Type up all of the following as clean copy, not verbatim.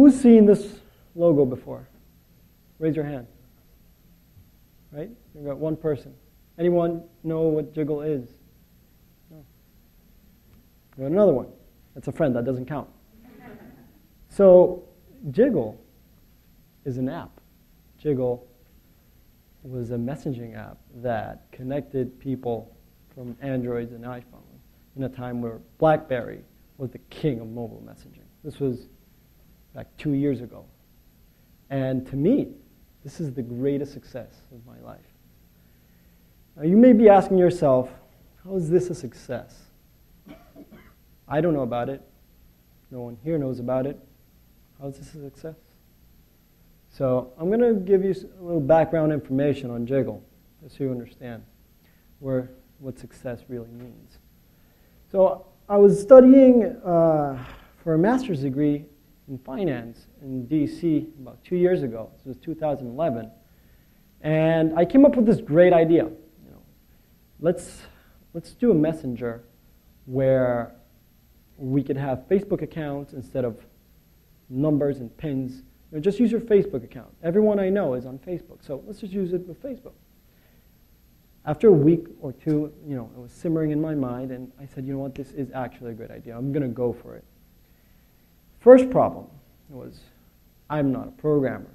Who's seen this logo before? Raise your hand. Right? You've got one person. Anyone know what Jigl is? No. You got another one. That's a friend. That doesn't count. So Jigl is an app. Jigl was a messaging app that connected people from Androids and iPhones in a time where BlackBerry was the king of mobile messaging. This was like 2 years ago. And to me, this is the greatest success of my life. Now, you may be asking yourself, how is this a success? I don't know about it. No one here knows about it. How is this a success? So I'm going to give you a little background information on Jigl, just so you understand what success really means. So I was studying for a master's degree in finance in DC about 2 years ago. This was 2011. And I came up with this great idea. You know, let's do a messenger where we could have Facebook accounts instead of numbers and pins. You know, just use your Facebook account. Everyone I know is on Facebook, so let's just use it with Facebook. After a week or two, you know, it was simmering in my mind, and I said, you know what, this is actually a good idea. I'm going to go for it. First problem was, I'm not a programmer,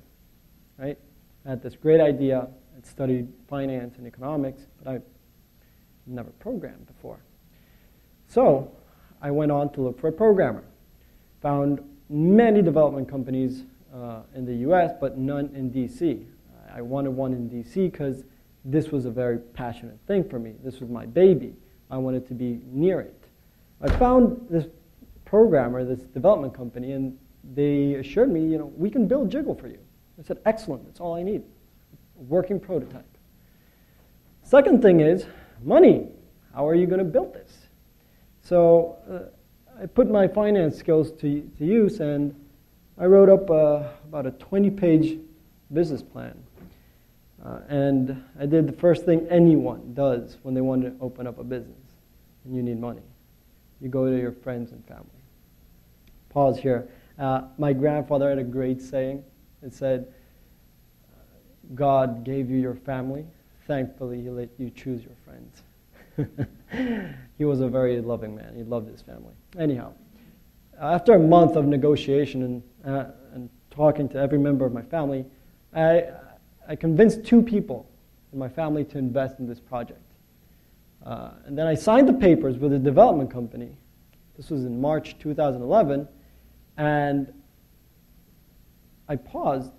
right? I had this great idea. I studied finance and economics, but I never programmed before. So I went on to look for a programmer. Found many development companies in the US, but none in DC. I wanted one in DC because this was a very passionate thing for me. This was my baby. I wanted to be near it. I found this programmer, this development company, and they assured me, you know, we can build Jigl for you. I said, excellent, that's all I need. A working prototype. Second thing is money. How are you going to build this? So I put my finance skills to use, and I wrote up about a 20-page business plan. And I did the first thing anyone does when they want to open up a business and you need money. You go to your friends and family. Pause here. My grandfather had a great saying. It said, God gave you your family. Thankfully, he let you choose your friends. He was a very loving man. He loved his family. Anyhow, after a month of negotiation and talking to every member of my family, I convinced two people in my family to invest in this project. And then I signed the papers with a development company. This was in March 2011. And I paused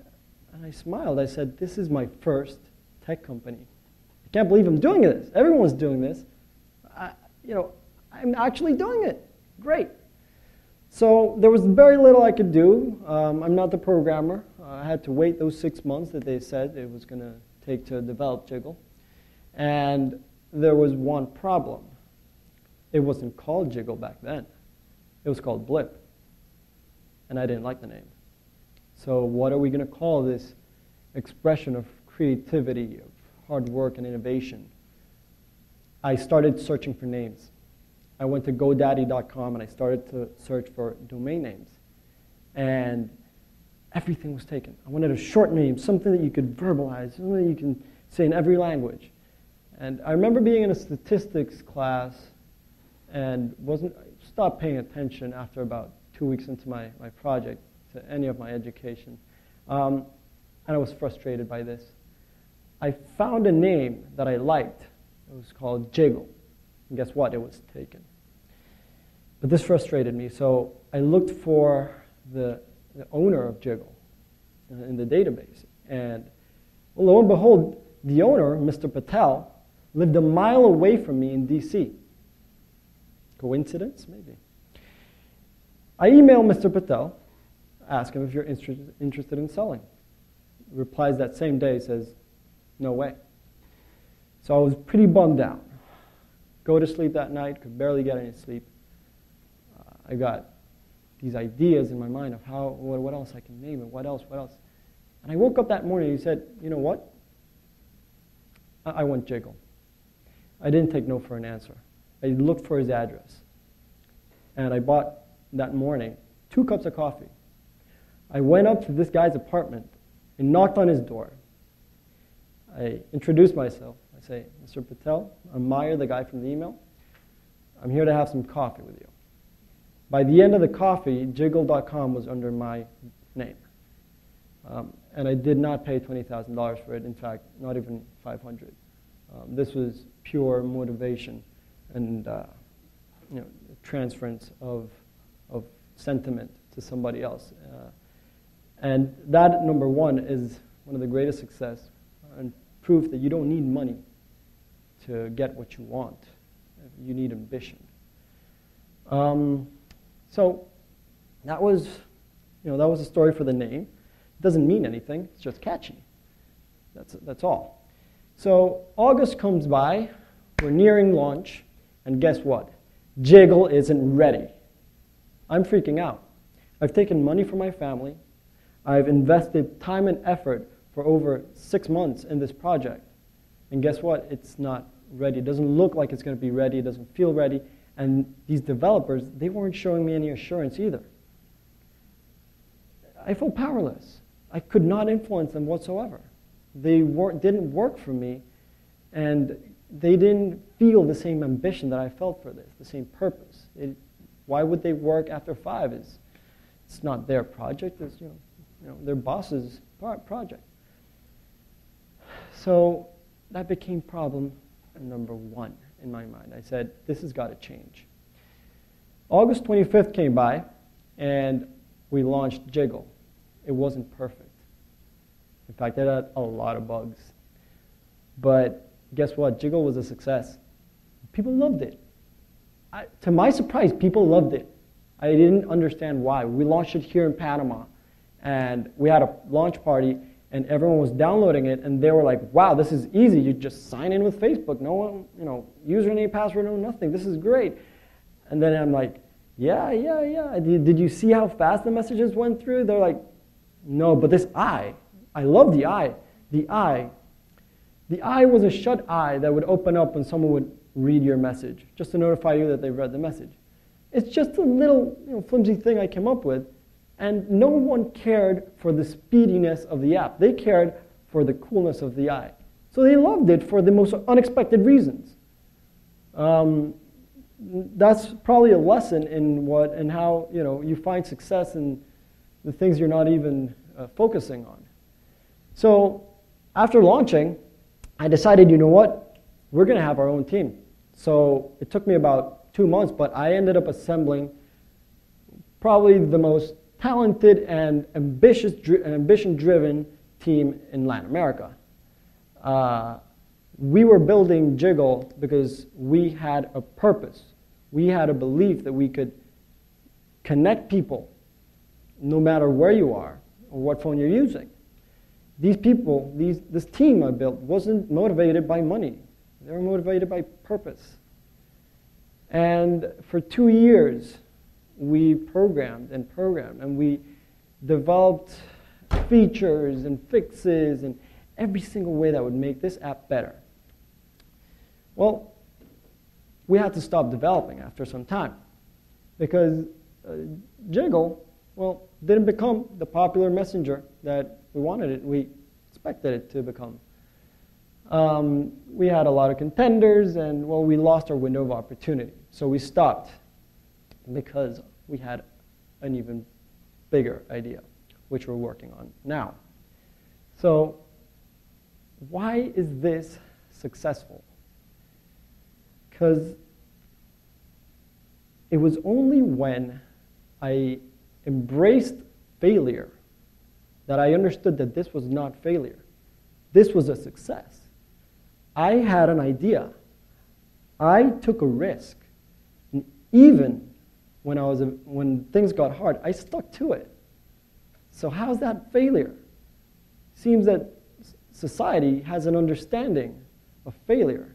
and I smiled. I said, this is my first tech company. I can't believe I'm doing this. Everyone's doing this. I'm actually doing it. Great. So there was very little I could do. I'm not the programmer. I had to wait those 6 months that they said it was going to take to develop Jigl. And there was one problem. It wasn't called Jigl back then. It was called Blip. And I didn't like the name. So what are we going to call this expression of creativity, of hard work and innovation? I started searching for names. I went to GoDaddy.com and I started to search for domain names. And everything was taken. I wanted a short name, something that you could verbalize, something that you can say in every language. And I remember being in a statistics class and stopped paying attention after about 2 weeks into my project to any of my education. And I was frustrated by this. I found a name that I liked. It was called Jigl. And guess what? It was taken. But this frustrated me, so I looked for the owner of Jigl in the database. And lo and behold, the owner, Mr. Patel, lived a mile away from me in DC. Coincidence? Maybe. I emailed Mr. Patel, ask him if you're interested in selling. He replies that same day, says, no way. So I was pretty bummed out. Go to sleep that night, could barely get any sleep. I got these ideas in my mind of what else I can name it, what else. And I woke up that morning and he said, you know what? I want Jigl. I didn't take no for an answer. I looked for his address. And I bought that morning 2 cups of coffee. I went up to this guy's apartment and knocked on his door. I introduced myself. I say, Mr. Patel, I'm Mayer, the guy from the email. I'm here to have some coffee with you. By the end of the coffee, Jigl.com was under my name. And I did not pay $20,000 for it. In fact, not even $500. This was pure motivation and transference of sentiment to somebody else. And that, number one, is one of the greatest success and proof that you don't need money to get what you want. You need ambition. So that was, that was a story for the name. It doesn't mean anything. It's just catchy. That's all. So August comes by. We're nearing launch. And guess what? Jigl isn't ready. I'm freaking out. I've taken money from my family. I've invested time and effort for over 6 months in this project. And guess what? It's not ready. It doesn't look like it's going to be ready. It doesn't feel ready. And these developers, they weren't showing me any assurance either. I felt powerless. I could not influence them whatsoever. They didn't work for me, and they didn't feel the same ambition that I felt for this, the same purpose. Why would they work after 5? It's not their project. It's their boss's project. So that became problem number one in my mind. I said, this has got to change. August 25th came by, and we launched Jigl. It wasn't perfect. In fact, it had a lot of bugs. But guess what? Jigl was a success. People loved it. To my surprise, people loved it. I didn't understand why. We launched it here in Panama, and we had a launch party, and everyone was downloading it, and they were like, wow, this is easy. You just sign in with Facebook. No one, username, password, no nothing. This is great. And then I'm like, yeah. Did you see how fast the messages went through? They're like, no, but this I love the eye. The eye was a shut eye that would open up when someone would read your message, just to notify you that they've read the message. It's just a little flimsy thing I came up with. And no one cared for the speediness of the app. They cared for the coolness of the eye. So they loved it for the most unexpected reasons. That's probably a lesson in what and how you find success in the things you're not even focusing on. So after launching, I decided, you know what? We're going to have our own team. So it took me about 2 months, but I ended up assembling probably the most talented and ambitious, ambition-driven team in Latin America. We were building Jigl because we had a purpose. We had a belief that we could connect people no matter where you are or what phone you're using. These people, this team I built wasn't motivated by money. They were motivated by purpose. And for 2 years, we programmed, and we developed features and fixes and every single way that would make this app better. Well, we had to stop developing after some time because Jigl, didn't become the popular messenger that we wanted it. We expected it to become. We had a lot of contenders, and we lost our window of opportunity. So we stopped, because we had an even bigger idea, which we're working on now. So why is this successful? Because it was only when I embraced failure that I understood that this was not failure. This was a success. I had an idea. I took a risk. And even when things got hard, I stuck to it. So how's that failure? Seems that society has an understanding of failure.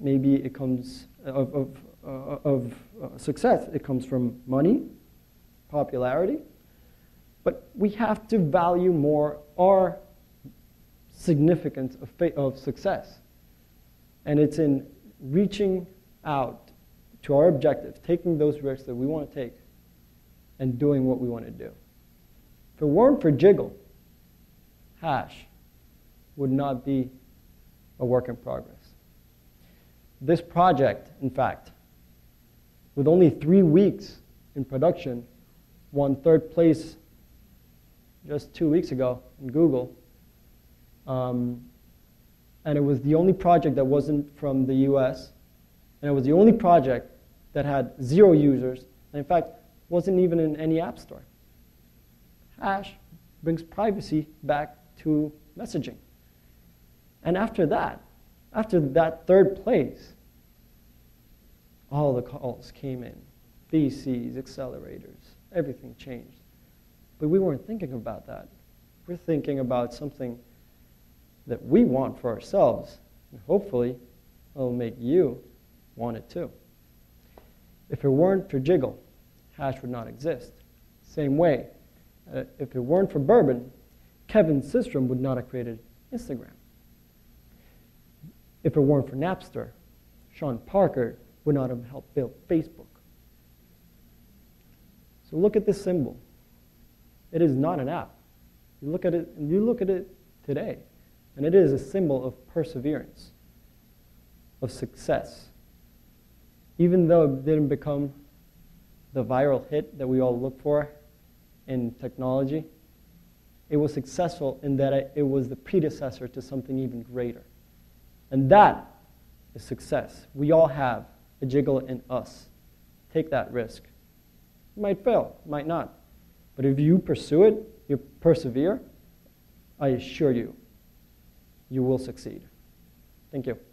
Maybe it comes of success. It comes from money, popularity. But we have to value more our significance of success. And it's in reaching out to our objective, taking those risks that we want to take, and doing what we want to do. If it weren't for Jigl, Hash would not be a work in progress. This project, in fact, with only 3 weeks in production, won third place just 2 weeks ago in Google. And it was the only project that wasn't from the US. And it was the only project that had 0 users. And in fact, wasn't even in any app store. Hash brings privacy back to messaging. And after that third place, all the calls came in. VCs, accelerators, everything changed. But we weren't thinking about that. We're thinking about something that we want for ourselves. And hopefully, it'll make you want it too. If it weren't for Jigl, Hash would not exist. Same way, if it weren't for bourbon, Kevin Systrom would not have created Instagram. If it weren't for Napster, Sean Parker would not have helped build Facebook. So look at this symbol. It is not an app. You look at it, and you look at it today, and it is a symbol of perseverance, of success. Even though it didn't become the viral hit that we all look for in technology, it was successful in that it was the predecessor to something even greater. And that is success. We all have a Jigl in us. Take that risk. You might fail, might not. But if you pursue it, you persevere, I assure you, you will succeed. Thank you.